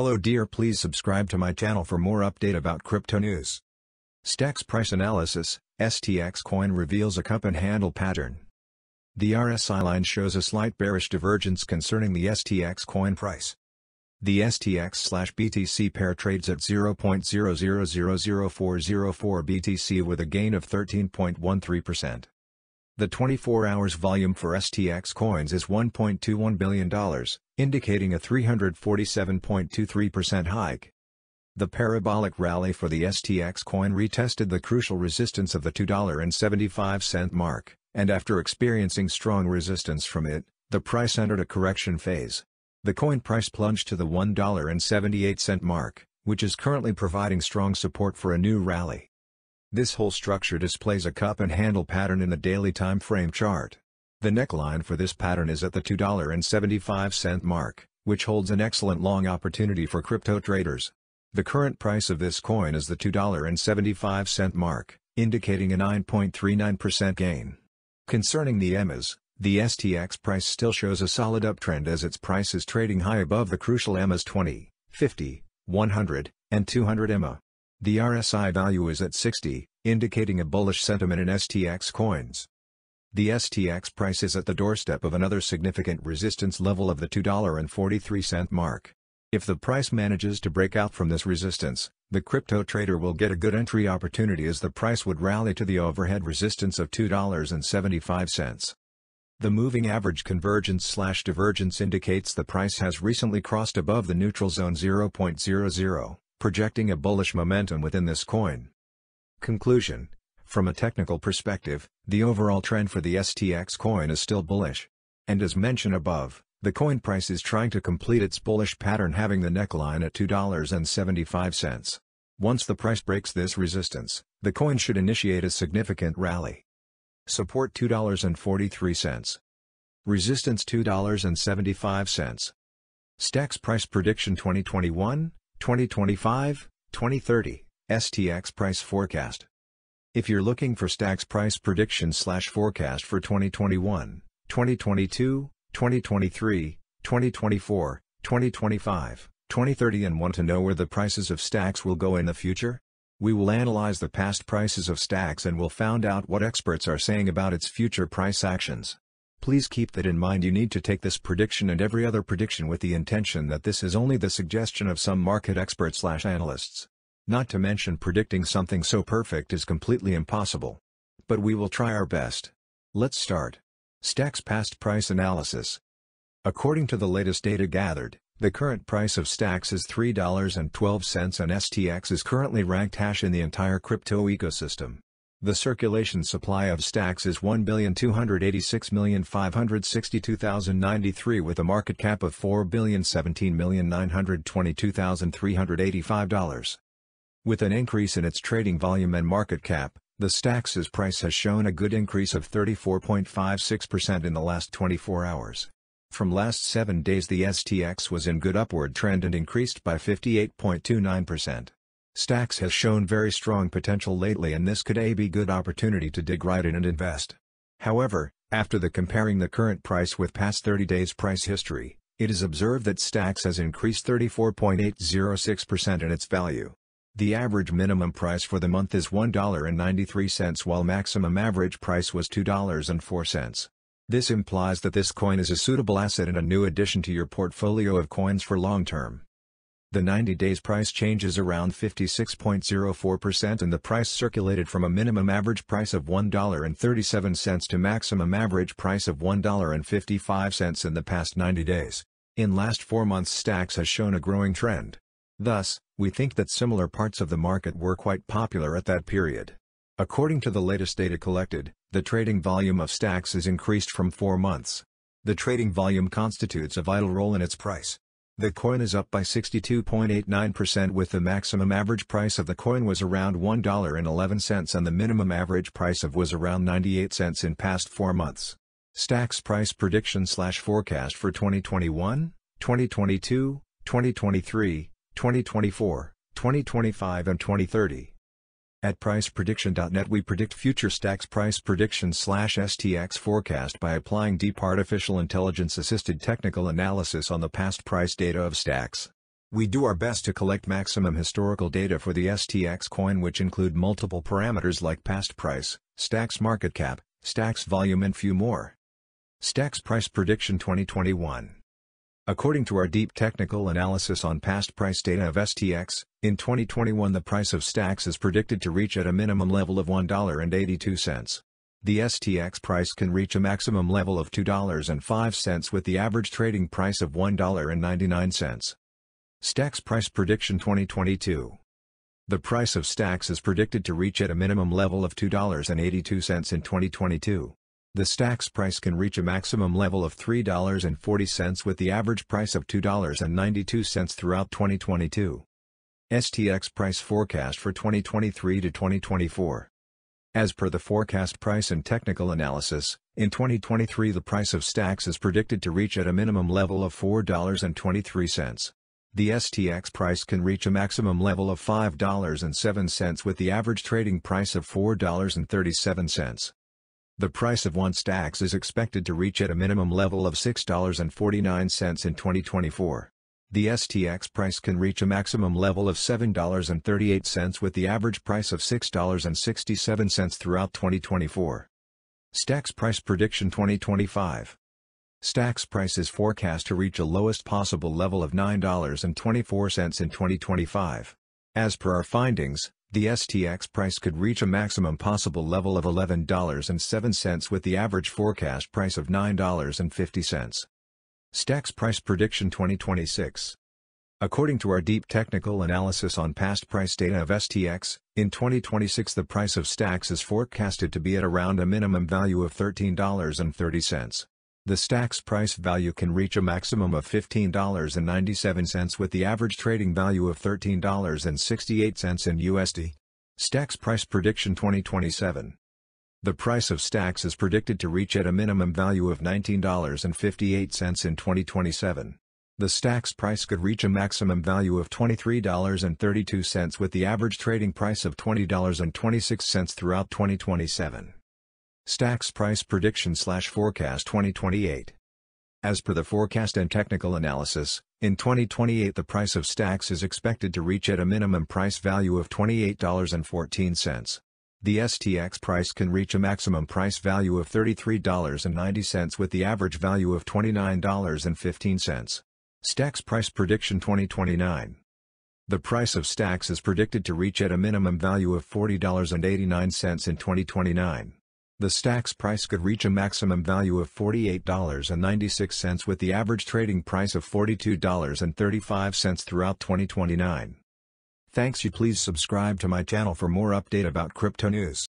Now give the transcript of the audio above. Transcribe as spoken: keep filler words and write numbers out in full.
Hello dear, please subscribe to my channel for more update about crypto news. Stacks price analysis, S T X coin reveals a cup and handle pattern. The R S I line shows a slight bearish divergence concerning the S T X coin price. The S T X slash B T C pair trades at zero point zero zero zero zero four zero four B T C with a gain of thirteen point one three percent. The twenty-four hours volume for S T X coins is one point two one billion dollars, indicating a three hundred forty-seven point two three percent hike. The parabolic rally for the S T X coin retested the crucial resistance of the two dollar seventy-five cent mark, and after experiencing strong resistance from it, the price entered a correction phase. The coin price plunged to the one dollar seventy-eight cent mark, which is currently providing strong support for a new rally. This whole structure displays a cup and handle pattern in the daily time frame chart. The neckline for this pattern is at the two dollar seventy-five cent mark, which holds an excellent long opportunity for crypto traders. The current price of this coin is the two dollar seventy-five cent mark, indicating a nine point three nine percent gain. Concerning the E M As, the S T X price still shows a solid uptrend as its price is trading high above the crucial E M As twenty, fifty, one hundred, and two hundred E M A. The R S I value is at sixty, indicating a bullish sentiment in S T X coins. The S T X price is at the doorstep of another significant resistance level of the two dollar forty-three cent mark. If the price manages to break out from this resistance, the crypto trader will get a good entry opportunity as the price would rally to the overhead resistance of two dollars seventy-five cents. The moving average convergence slash divergence indicates the price has recently crossed above the neutral zone zero point zero zero. Projecting a bullish momentum within this coin. Conclusion: from a technical perspective, the overall trend for the S T X coin is still bullish. And as mentioned above, the coin price is trying to complete its bullish pattern, having the neckline at two dollars seventy-five cents. Once the price breaks this resistance, the coin should initiate a significant rally. Support two dollars forty-three cents. Resistance two dollars seventy-five cents. Stacks price prediction twenty twenty-one, twenty twenty-five, twenty thirty, S T X price forecast. If you're looking for Stacks price prediction slash forecast for twenty twenty-one, twenty twenty-two, twenty twenty-three, twenty twenty-four, twenty twenty-five, twenty thirty and want to know where the prices of Stacks will go in the future, we will analyze the past prices of Stacks and will find out what experts are saying about its future price actions. Please keep that in mind. You need to take this prediction and every other prediction with the intention that this is only the suggestion of some market expert slash analysts. Not to mention, predicting something so perfect is completely impossible. But we will try our best. Let's start. Stacks past price analysis. According to the latest data gathered, the current price of Stacks is three dollars twelve cents and S T X is currently ranked hash in the entire crypto ecosystem. The circulation supply of Stacks is one billion two hundred eighty-six million five hundred sixty-two thousand ninety-three with a market cap of four billion seventeen million nine hundred twenty-two thousand three hundred eighty-five dollars. With an increase in its trading volume and market cap, the Stacks' price has shown a good increase of thirty-four point five six percent in the last twenty-four hours. From last seven days, the S T X was in good upward trend and increased by fifty-eight point two nine percent. Stacks has shown very strong potential lately, and this could be a good opportunity to dig right in and invest. However, after the comparing the current price with past thirty days price history, it is observed that Stacks has increased thirty-four point eight zero six percent in its value. The average minimum price for the month is one dollar ninety-three cents while maximum average price was two dollars and four cents. This implies that this coin is a suitable asset and a new addition to your portfolio of coins for long term. The ninety days price change is around fifty-six point zero four percent and the price circulated from a minimum average price of one dollar thirty-seven cents to maximum average price of one dollar fifty-five cents in the past ninety days. In last four months, Stacks has shown a growing trend. Thus, we think that similar parts of the market were quite popular at that period. According to the latest data collected, the trading volume of Stacks is increased from four months. The trading volume constitutes a vital role in its price. The coin is up by sixty-two point eight nine percent with the maximum average price of the coin was around one dollar eleven cents and the minimum average price of was around ninety-eight cents in past four months. Stacks price prediction slash forecast for twenty twenty-one, twenty twenty-two, twenty twenty-three, twenty twenty-four, twenty twenty-five and twenty thirty. At price prediction dot net we predict future Stacks price prediction slash S T X forecast by applying deep artificial intelligence assisted technical analysis on the past price data of Stacks. We do our best to collect maximum historical data for the S T X coin, which include multiple parameters like past price, Stacks market cap, Stacks volume, and few more. Stacks price prediction twenty twenty-one. According to our deep technical analysis on past price data of S T X, in twenty twenty-one the price of Stacks is predicted to reach at a minimum level of one dollar and eighty-two cents. The S T X price can reach a maximum level of two dollars and five cents with the average trading price of one dollar and ninety-nine cents. Stacks price prediction twenty twenty-two. The price of Stacks is predicted to reach at a minimum level of two dollars and eighty-two cents in twenty twenty-two. The Stacks price can reach a maximum level of three dollars and forty cents with the average price of two dollars and ninety-two cents throughout twenty twenty-two. S T X price forecast for twenty twenty-three to twenty twenty-four. As per the forecast price and technical analysis, in twenty twenty-three the price of Stacks is predicted to reach at a minimum level of four dollars and twenty-three cents. The S T X price can reach a maximum level of five dollars and seven cents with the average trading price of four dollars and thirty-seven cents. The price of one Stacks is expected to reach at a minimum level of six dollars and forty-nine cents in twenty twenty-four. The S T X price can reach a maximum level of seven dollars and thirty-eight cents with the average price of six dollars and sixty-seven cents throughout twenty twenty-four. Stacks price prediction twenty twenty-five. Stacks price is forecast to reach a lowest possible level of nine dollars and twenty-four cents in twenty twenty-five. As per our findings, the S T X price could reach a maximum possible level of eleven dollars and seven cents with the average forecast price of nine dollars and fifty cents. Stacks price prediction twenty twenty-six. According to our deep technical analysis on past price data of S T X, in twenty twenty-six the price of Stacks is forecasted to be at around a minimum value of thirteen dollars and thirty cents. The Stacks price value can reach a maximum of fifteen dollars and ninety-seven cents with the average trading value of thirteen dollars and sixty-eight cents in U S D. Stacks price prediction twenty twenty-seven. The price of Stacks is predicted to reach at a minimum value of nineteen dollars and fifty-eight cents in twenty twenty-seven. The Stacks price could reach a maximum value of twenty-three dollars and thirty-two cents with the average trading price of twenty dollars and twenty-six cents throughout twenty twenty-seven. Stacks price prediction slash forecast twenty twenty-eight. As per the forecast and technical analysis, in twenty twenty-eight the price of Stacks is expected to reach at a minimum price value of twenty-eight dollars and fourteen cents. The S T X price can reach a maximum price value of thirty-three dollars and ninety cents with the average value of twenty-nine dollars and fifteen cents. Stacks price prediction twenty twenty-nine. The price of Stacks is predicted to reach at a minimum value of forty dollars and eighty-nine cents in twenty twenty-nine. The Stacks price could reach a maximum value of forty-eight dollars and ninety-six cents with the average trading price of forty-two dollars and thirty-five cents throughout twenty twenty-nine. Thanks you. Please subscribe to my channel for more update about crypto news.